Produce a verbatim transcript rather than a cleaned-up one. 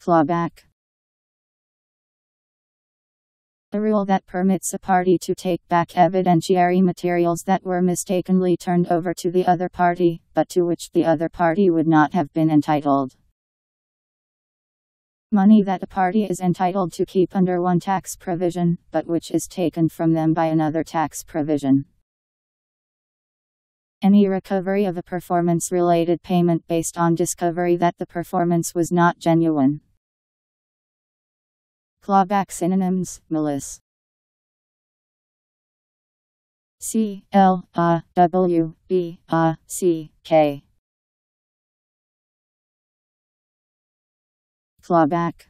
Clawback. A rule that permits a party to take back evidentiary materials that were mistakenly turned over to the other party, but to which the other party would not have been entitled. Money that a party is entitled to keep under one tax provision, but which is taken from them by another tax provision. Any recovery of a performance-related payment based on discovery that the performance was not genuine. Clawback synonyms: malice. C L A W B A C K. Clawback.